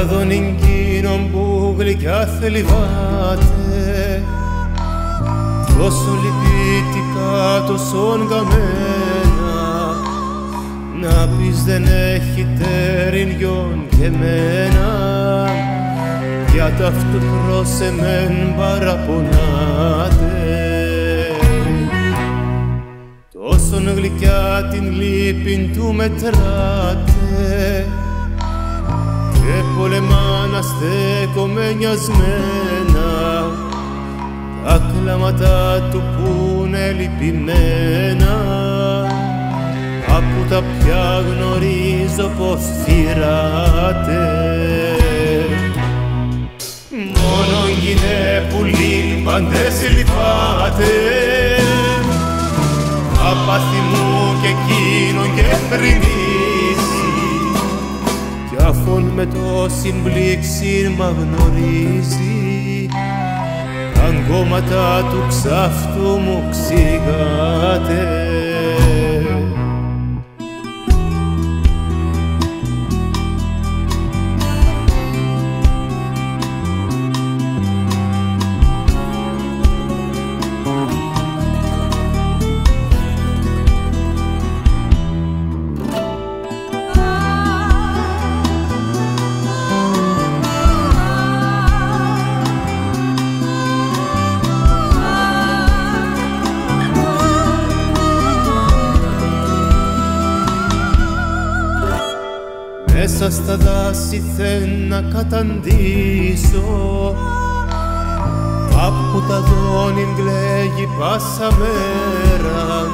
Άδωνιν κείνον που γλυκιά θλιβάτε, τόσο λυπητικά τόσον καμένα, να πεις δεν έχει τέριν γιον και μένα, για ταυτού προς εμέν παραπονάτε. Τόσον γλυκιά την λύπην του μετράτε, και πολεμά να στέκομαι νοιασμένα, τα κλάματα του που είναι λυπημένα, από τα πια γνωρίζω πως θυράτε. Μόνο γυναί που λύπαντες λυπάτε, απάθη μου και εκείνον και θρυνήσει, κι αφών με το συμπλήξιν μ' αγνωρίζει, αν κόμματα του ξαφτού μου ξηγάτε. Μέσα στα δάση θέλω να καταντήσω, από τα Δόνιν κλαίγει πάσα μέρα,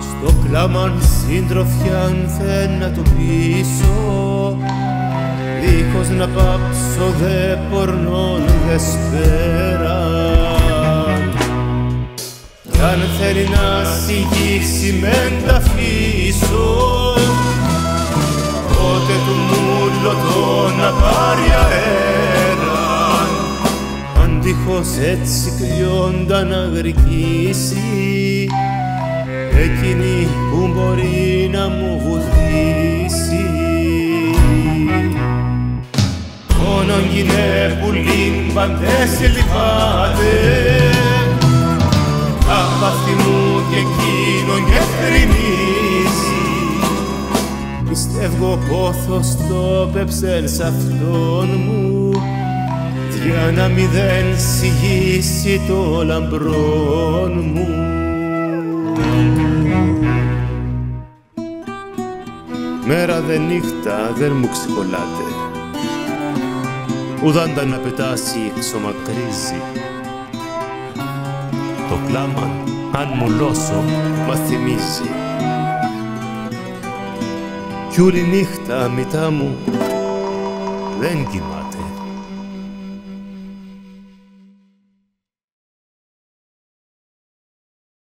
στο κλάμαν συντροφιάν θέλω να το πείσω, δίχως να πάψω δε πορνών δε σφαίρα. Κι αν θέλει να συγγύξει μεν τ' αφήσω, τότε του μούλο το να πάρει αέραν, αν τυχώς έτσι κρυόντα να γρικήσει, εκείνη που μπορεί να μου βουθήσει. Μόνον γυναί που λύμπαντες λυπάτε, τα πάθη μου και εκείνον και θρυνήσει, πιστεύω πόθος το πέψεν σ' αυτόν μου, για να μη δεν συγγύσει το λαμπρόν μου. Μέρα δε νύχτα δεν μου ξεχωλάτε, ουδάντα να πετάσει ξομακρίζει, το κλάμα αν μου λώσω μα θυμίζει, κι όλη νύχτα μητά μου δεν κοιμάται.